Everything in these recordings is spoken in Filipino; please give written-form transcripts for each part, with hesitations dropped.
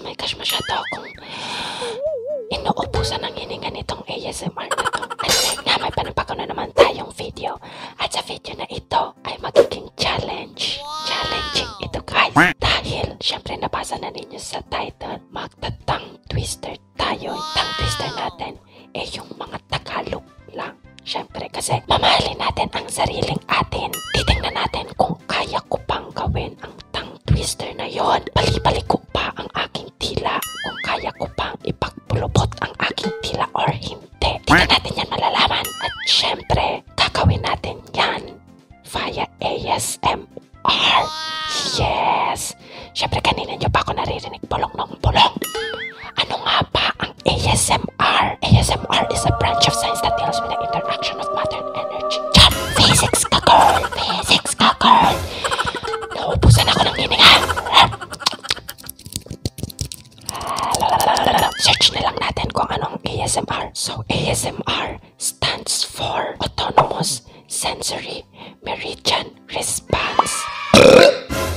guys, may cash masyado akong inuubusan ng hininga nitong ASMR na to. At nga, may panabago na naman tayong video. At sa video na ito ay magiging challenge. Challenging ito guys. Dahil, syempre nabasa na ninyo sa title, magta-tongue twister tayo. Yung tongue twister natin ay yung mga Tagalog lang. Syempre kasi mamahalin natin ang sariling atin. Titingnan natin kung kaya ko pang gawin ang tongue twister na yon. Bali-bali ko pa ang aking tila. Kung kaya ko pang ipagpulubot ang aking tila or hindi. Tingnan natin yan malalaman. At syempre, kakawin natin yan via ASMR. Yes! Syempre kanina nyo pa ako naririnig bulong ng bulong. Ano nga ba ang ASMR? ASMR is a branch of science that deals with the interaction of matter and energy. John, physics ka girl! Physics ka girl! Nauubusan ako ng hininga. Search na lang natin kung anong ASMR. So, ASMR stands for Autonomous Sensory Meridian Response.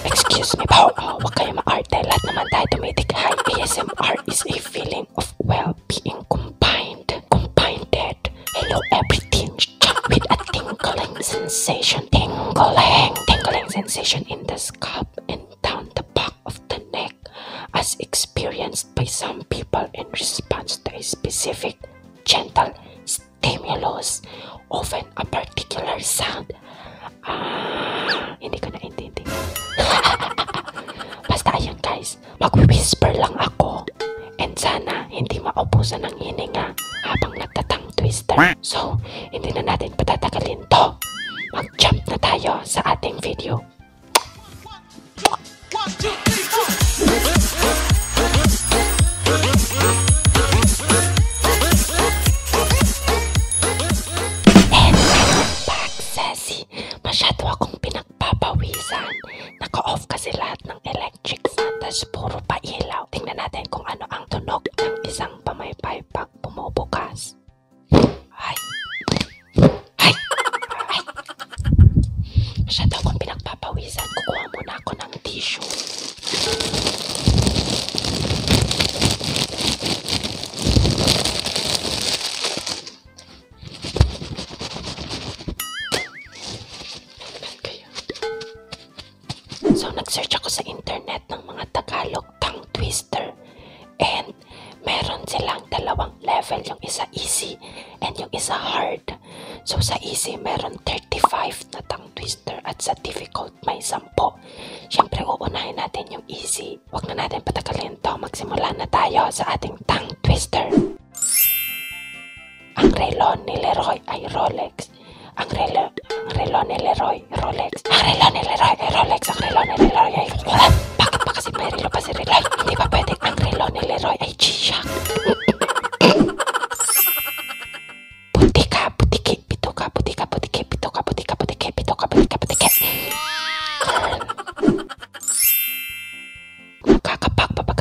Excuse me po, huwag kayo maarte. Lahat naman tayo tumitikhay. ASMR is a feeling of well-being combined. Hello everything with a tingling sensation. Tingling sensation in the scalp and down the back of the neck as experienced by some people in response to a specific gentle stimulus, often a particular sound. Hindi ko naintindi. Basta ayan guys, mag-whisper lang ako. And sana hindi maubusan ng hininga habang nagtatang twister. So, hindi na natin patatagalin to. Mag-jump na tayo sa ating video. And I'm back, Sassy. Masyado akong pinagpapawisan. Naka-off kasi lahat ng electric fan. Tapos puro pa ilaw. Tingnan natin kung ano ang tunog ng isang pamaypay pag bumubukas. Ay! Ay! Ay! Masyado akong pinagpapawisan. Kukuha muna ako ng tissue. So, nag-search ako sa internet ng mga Tagalog tongue twister. And, meron silang dalawang level. Yung isa easy and yung isa hard. So, sa easy, meron 35 na tongue twister. At sa difficult, may 10. Siyempre, uunahin natin yung easy. Huwag na natin patagalin to. Magsimula na tayo sa ating tongue twister. Ang relon ni Leroy ay Rolex. Ang relo ni Leroy ay Rolex. Bakit pa kasi may relo pa si Leroy? Hindi ba pwede ang relo ni Leroy ay G-Shock? Putika. Girl.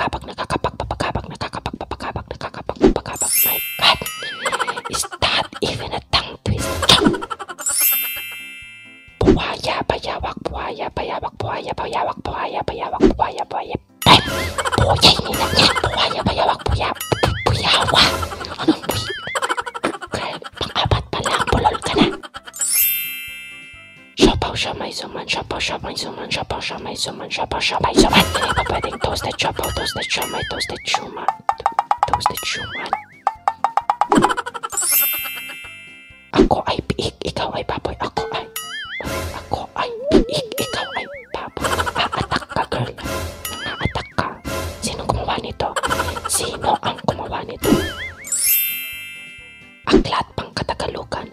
Nakakapag. My God. Is that even a tongue twister? Buwaya, bayawak. Anong buwi? Girl, pang-apat pa lang, bulol ka na. Siopaw siya may suman. Hindi pa pwedeng toasted siopaw, toasted siya may toasted suman. Ako ay piik, ikaw ay baboy. Ako ay piik, ikaw ay baboy. Naatak ka, girl. Sino ang gumawa nito? Aklat pang katagalukan.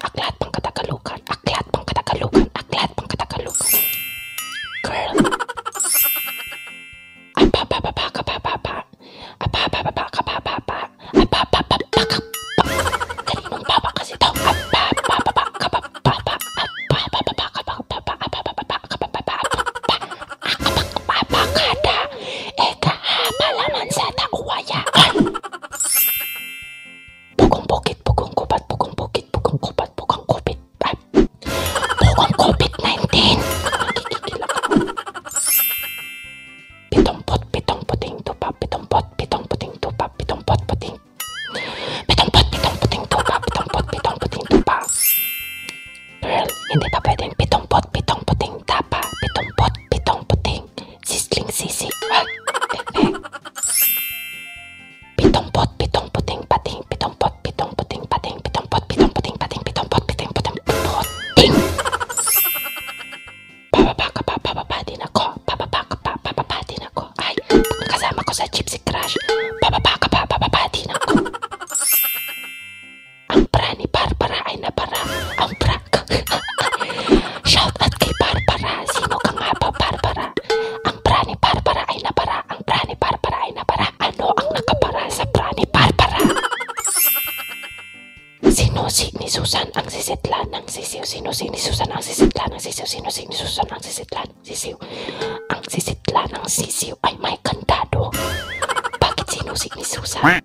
Girl. Kaninong baba kasi ito?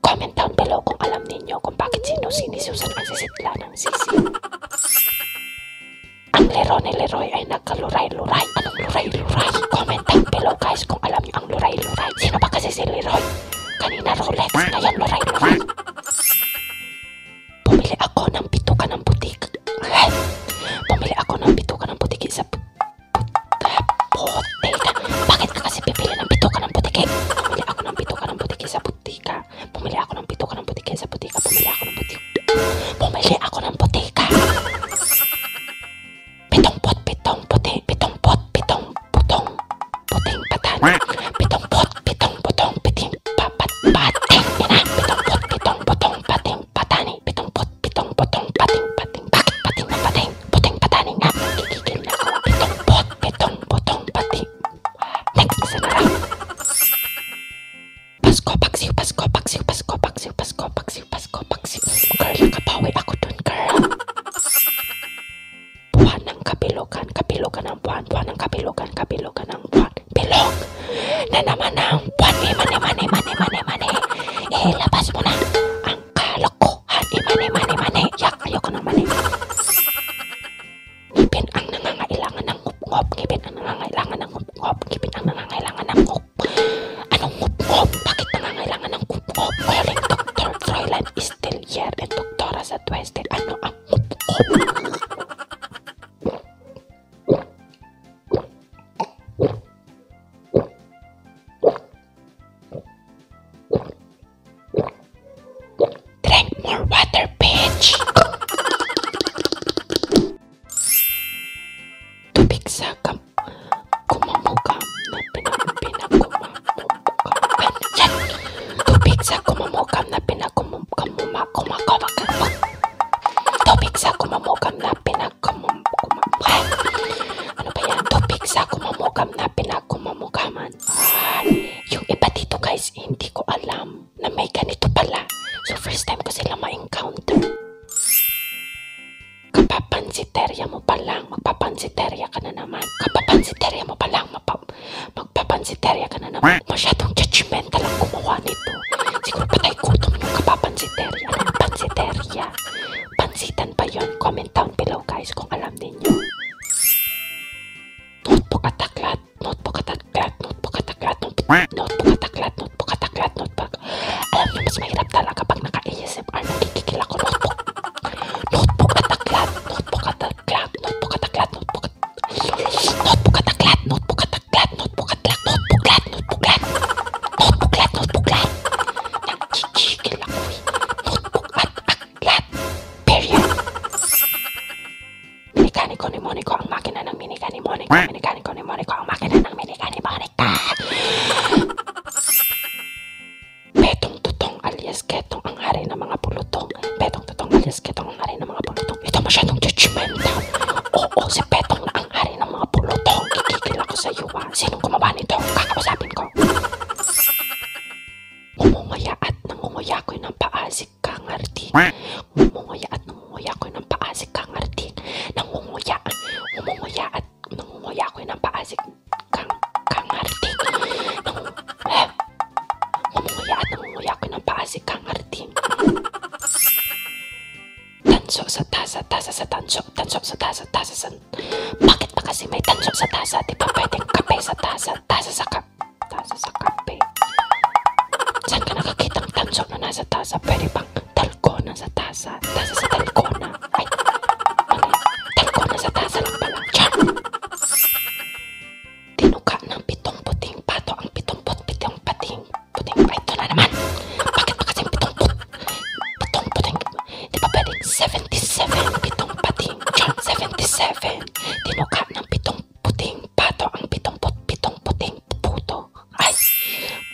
Comment down below kung alam ninyo kung bakit sinusi ni Susan ang sisitla ng sisiw. Ang lero ni Leroy ay nagkaluray-luray. Anong luray-luray? Comment down below guys kung alam nyo ang luray-luray. Sino ba kasi si Leroy? Kanina Rolex, ngayon luray-luray. Bumili ako ng bituka ng butik. Bumili ako ng bituka ng butik sa butik. Bakit ka kasi pipili ng bituka ng butik?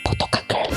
Puto ka, girl.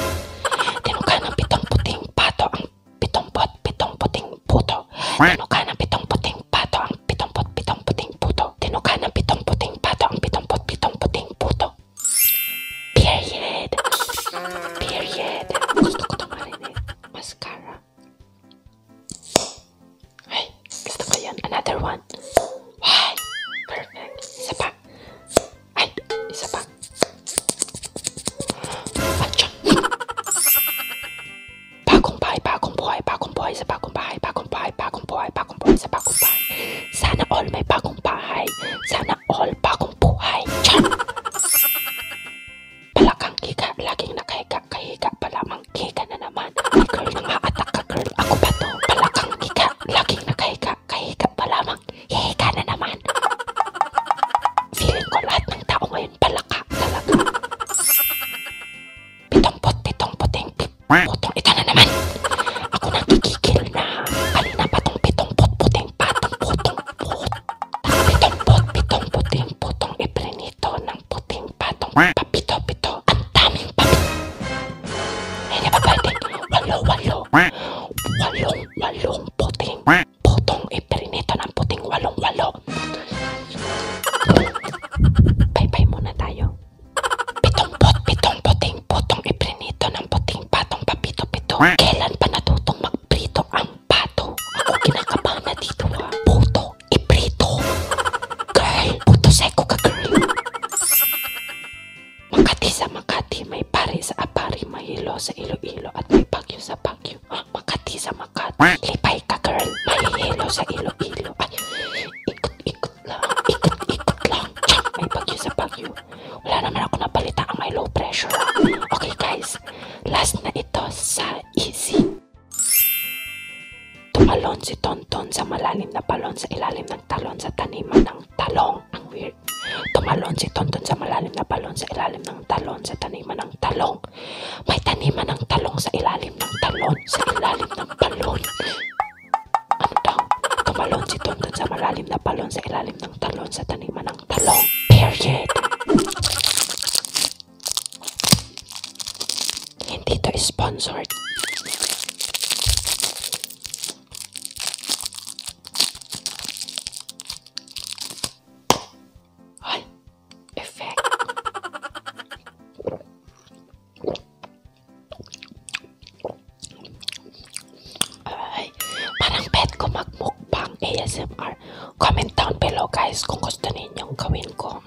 ASMR. Comment down below guys kung gusto ninyong gawin ko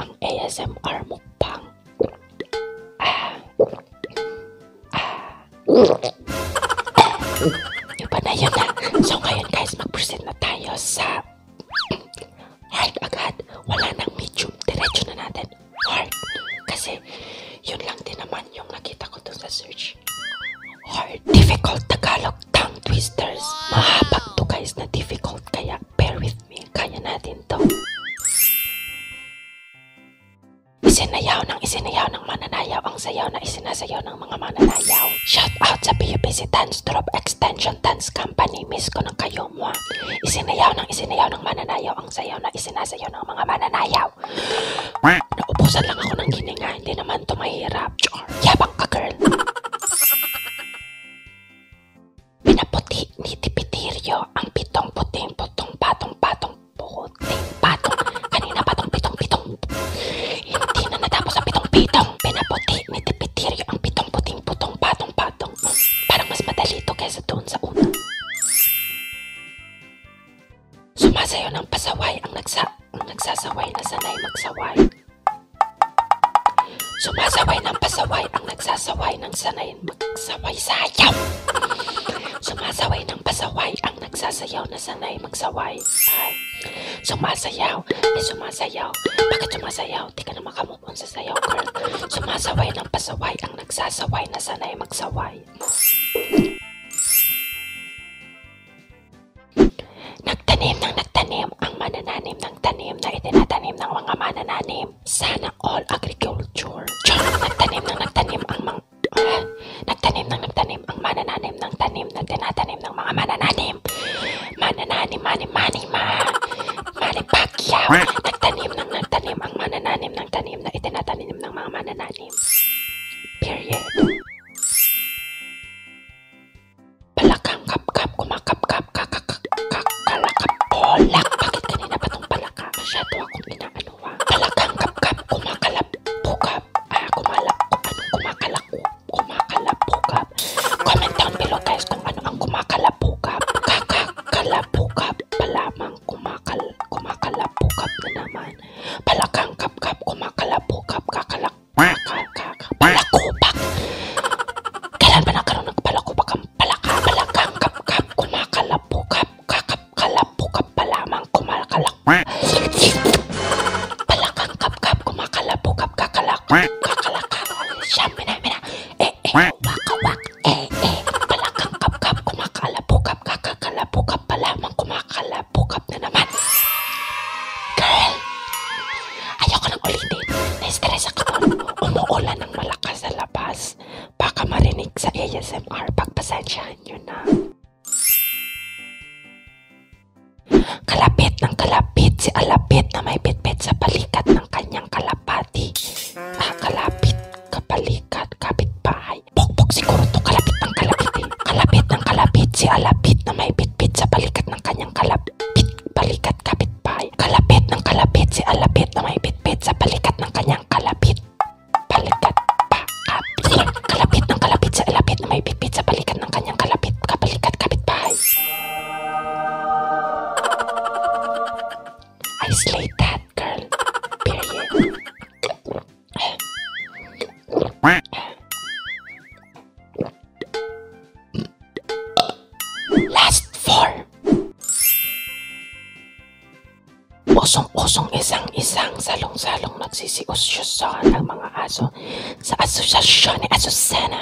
ang ASMR mukbang. Iba na yun na. So ngayon guys, mag-proceed na tayo sa hard agad. Wala nang medium. Diretso na natin. Hard. Kasi yun lang din naman yung nakita ko dun sa search. Hard. Difficult Tagalog tongue twisters. Mahaba to guys na difficult, kaya bear with me, kaya natin to. Isinayaw ng mananayaw ang sayaw na isinasayaw ng mga mananayaw. Shout out sa PUBC Dance Troupe Extension Dance Company, miss ko ng kayo mo. Isinayaw ng mananayaw ang sayaw na isinasayaw ng mga mananayaw. Naubusan lang ako ng gininga, hindi naman to mahirap. Yabang ka girl. Pinaputi ni Tipitiryo ang pitong puting putong patong puting patong. Kanina patong pitong. Hindi na natapos ang pitong. Pinaputi ni Tipitiryo ang pitong puting putong patong. Parang mas madali ito kaysa doon sa una. Sumasayo ng pasaway ang nagsasaway na sanay magsaway. Sumasaway ng pasaway ang nagsasaway ng sanay magsaway sayaw. Sumasaway ng pasaway ang nagsasayaw na sanay magsaway. Ay, sumasayaw. Bakit sumasayaw? Di ka na makamove on sa sayaw, girl. Sumasaway ng pasaway ang nagsasaway na sanay magsaway. Nagtanim ang manananim ng tanim na itinatanim ng mga manananim. Sana all agriculture. Nagtanim ang manananim ng tanim na tinatanim ng mga manananim. Manipakyaw. Nagtanim ang manananim ng tanim na itinatanim ng mga manananim. Period. ASMR, pagpasensyahan nyo na. Kalapit ng kalapit si Alapit na may bitbit sa palikat ng kanyang kalapati. Kalapit, kapalikat, kapitbahay. Pokpok siguro to, kalapit ng kalapit eh. Kalapit ng kalapit si Alapit na may bitbit sa palikat ng kanyang kalapit. Palikat, kapitbahay. Kalapit ng kalapit si Alapit na may bitbit sa palikat ng kanyang kalapit. Palikat, pa, kapit. Kalapit ng kalapit sa Alapit na may bitbit sa palikat ng kanyang kalapit, kapalikat, kapitbahay. I slayed that, girl. Period. Last four. Usong-usong isang-isang salong-salong nagsisiusyosohan ng mga aso sa asosasyon ni Azucena.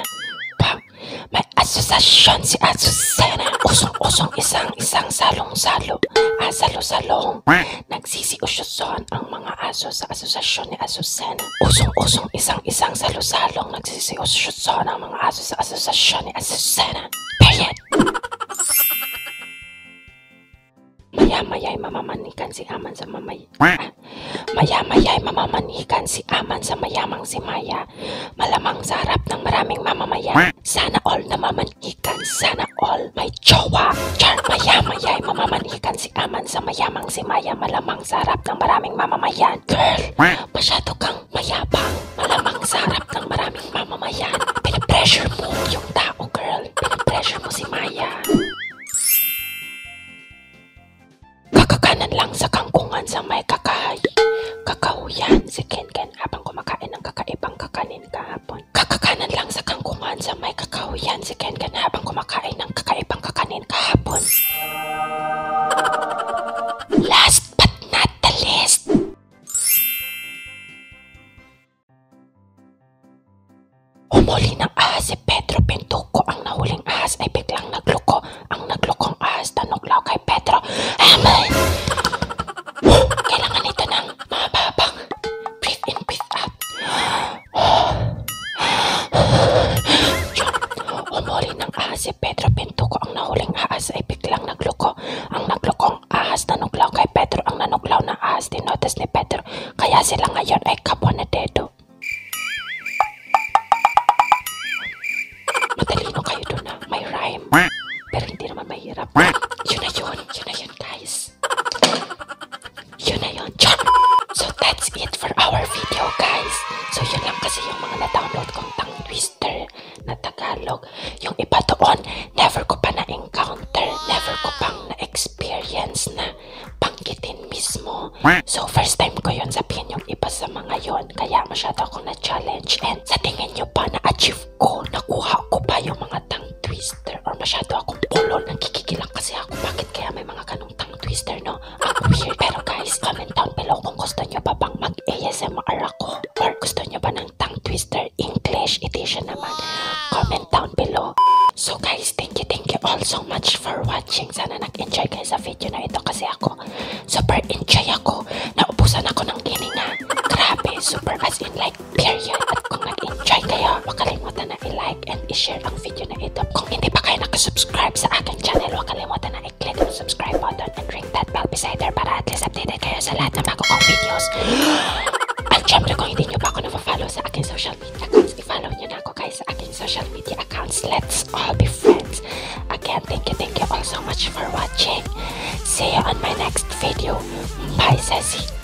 May asosasyon si Azucena. Usong-usong isang-isang salong-salong asalo-salong nagsisiusyosohan ang mga aso sa asosasyon ni Azucena. Usong-usong isang-isang salong-salong nagsisiusyosohan ang mga aso sa asosasyon ni Azucena. Period. Maya-maya'y mamamanikan si Aman sa mamay. Maya-maya'y mamamanikan si Aman sa mayamang si Maya. Malamang sa harap ng maraming mamamaya. Sana all na mamanikan, sana all may jowa. Char, maya-maya'y mamamanikan si Aman sa mayamang si Maya. Malamang sa harap ng maraming mamamayan. Girl, masyado kang mayabang. Malamang sa harap ng maraming mamamayan. Pinipressure mo yung tao, girl. Pinipressure mo si Maya. Kakakanan lang sa kangkungan sa may kakahay. Kakahuyan si Kenken habang kumakain ng kakaibang kakanin kahapon. Kakakanan lang sa kangkungan sa may kakahuyan si Kenken habang kumakain ng kakaibang kakanin kahapon. Last but not the least. Humuli ng ahas si Pedro Pintuko. Ang nahuling ahas ay biglang nagloko. Ang naglokong ahas tanuglaw kay Pedro. Amen! Kailangan ito ng mababang breathe in, breathe out. Humuli ng ahas si Pedro Pintuko. Ang nahuling ahas ay biglang nagloko. Ang naglokong ahas nanuglaw kay Pedro. Ang nanuglaw na ahas dinotes ni Pedro. Kaya sila ngayon ay kapwa na dedo. Matalino kayo doon na may rhyme. Pero hindi naman mahirap. Yun na yun guys. Yun na yun. So that's it for our video guys. So yun lang kasi yung mga na-download kong tongue twister na Tagalog. Yung iba doon, never ko pa na-encounter. Never ko pang na-experience na panggitin mismo. So first time ko yun, sabihin yung iba sa mga yun. Kaya masyado akong na-challenge. And sa tingin nyo ba na-achieve ko, nakuha ko ba yung mga tongue twister? Or masyado akong pulol, nagkikikilang kasi ako. Bakit kaya may mga ganong tongue twister, no? Ang weird. Pero guys, comment down below kung gusto nyo ba bang mag-ASMR ako. Or gusto nyo ba ng tongue twister English edition naman? Comment down below. So guys, thank you all so much for watching. Sana nag-enjoy kayo sa video na ito kasi ako super enjoy ako. Naubusan ako ng gininga. Grabe, super as in like period. At kung nag-enjoy kayo, huwag kalimutan na i-like and i-share ang video na ito. Kung hindi pa kayo nakasubscribe sa aking channel, huwag kalimutan na i-click ang subscribe button and ring that bell beside there para at least updated kayo sa lahat ng bago kong videos. At syempre kung hindi nyo pa ako napafollow sa aking social media accounts, i-follow nyo na ako guys sa aking social media accounts. Let's all be friends again. am. Thank you all so much for watching. See you on my next video. Bye, Sassy.